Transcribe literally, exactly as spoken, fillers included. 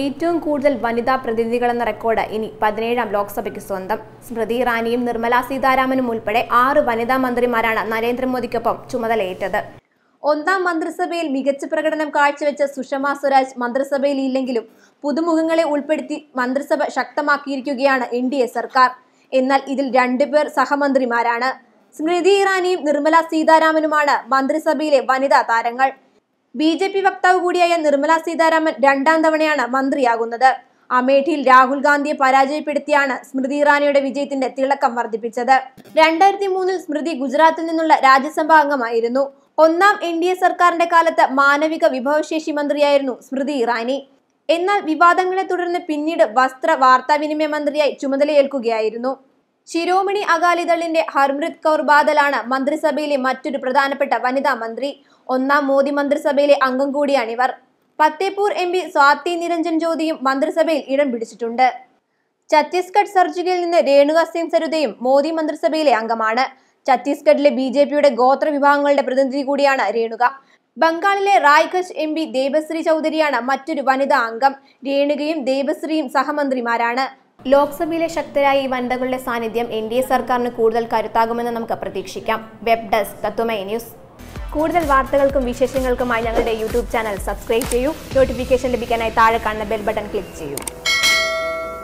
ഏറ്റവും കൂടുതൽ വനിതാ പ്രതിനിധികളെന്ന റെക്കോർഡ് ഇനി പതിനേഴാം ലോക്സഭയ്ക്ക് സ്വന്തം. സ്മൃതി ഇറാനിയും നിർമ്മല സീതാരാമനും ഉൾപ്പെടെ ആറ് വനിതാ മന്ത്രിമാരാണ് നരേന്ദ്രമോദിക്കൊപ്പം ചുമതലയേറ്റത്. ഒന്നാം മന്ത്രിസഭയിൽ മികച്ച പ്രകടനം കാഴ്ചവെച്ച സുഷമ സ്വരാജ് മന്ത്രിസഭയിൽ ഇല്ലെങ്കിലും പുതുമുഖങ്ങളെ ഉൾപ്പെടുത്തി മന്ത്രിസഭ ശക്തമാക്കിയിരിക്കുകയാണ് എൻ ഡി എ സർക്കാർ. എന്നാൽ ഇതിൽ രണ്ടുപേർ സഹമന്ത്രിമാരാണ്. സ്മൃതി ഇറാനിയും നിർമ്മല സീതാരാമനുമാണ് മന്ത്രിസഭയിലെ വനിതാ താരങ്ങൾ. ബി ജെ പി വക്താവ് കൂടിയായ നിർമ്മല സീതാരാമൻ രണ്ടാം തവണയാണ് മന്ത്രിയാകുന്നത്. അമേഠിയിൽ രാഹുൽ ഗാന്ധിയെ പരാജയപ്പെടുത്തിയാണ് സ്മൃതി ഇറാനിയുടെ വിജയത്തിന്റെ തിളക്കം വർദ്ധിപ്പിച്ചത്. രണ്ടായിരത്തി മൂന്നിൽ സ്മൃതി ഗുജറാത്തിൽ നിന്നുള്ള രാജ്യസഭാ അംഗമായിരുന്നു. ഒന്നാം എൻ ഡി എ സർക്കാരിന്റെ കാലത്ത് മാനവിക വിഭവശേഷി മന്ത്രിയായിരുന്നു സ്മൃതി ഇറാനി. എന്നാൽ വിവാദങ്ങളെ തുടർന്ന് പിന്നീട് വസ്ത്ര വാർത്താവിനിമയ മന്ത്രിയായി ചുമതലയേൽക്കുകയായിരുന്നു. ശിരോമണി അകാലിദളിന്റെ ഹർമ്രിത് കൗർ ബാദലാണ് മന്ത്രിസഭയിലെ മറ്റൊരു പ്രധാനപ്പെട്ട വനിതാ മന്ത്രി. ഒന്നാം മോദി മന്ത്രിസഭയിലെ അംഗം കൂടിയാണിവർ. ഫത്തേപൂർ എം പി സ്വാതി നിരഞ്ജൻ ജ്യോതിയും മന്ത്രിസഭയിൽ ഇടം പിടിച്ചിട്ടുണ്ട്. ഛത്തീസ്ഗഡ് സർജിക്കയിൽ നിന്ന് രേണുക സിംഗ് സരുതയും മോദി മന്ത്രിസഭയിലെ അംഗമാണ്. ഛത്തീസ്ഗഡിലെ ബി ജെ പിയുടെ ഗോത്ര വിഭാഗങ്ങളുടെ പ്രതിനിധി കൂടിയാണ് രേണുക. ബംഗാളിലെ റായ്ഗഞ്ച് എം പി ദേവശ്രീ ചൗധരിയാണ് മറ്റൊരു വനിതാ അംഗം. രേണുകയും ദേവശ്രീയും സഹമന്ത്രിമാരാണ്. ലോക്സഭയിലെ ശക്തരായ ഈ വനിതകളുടെ സാന്നിധ്യം എൻ ഡി എ സർക്കാരിന് കൂടുതൽ കരുത്താകുമെന്ന് നമുക്ക് പ്രതീക്ഷിക്കാം. വെബ് ഡെസ്ക് തത്തുമൈ ന്യൂസ്. കൂടുതൽ വാർത്തകൾക്കും വിശേഷങ്ങൾക്കുമായി ഞങ്ങളുടെ യൂട്യൂബ് ചാനൽ സബ്സ്ക്രൈബ് ചെയ്യൂ. നോട്ടിഫിക്കേഷൻ ലഭിക്കാനായി താഴെ കാണുന്ന ബെൽ ബട്ടൺ ക്ലിക്ക് ചെയ്യൂ.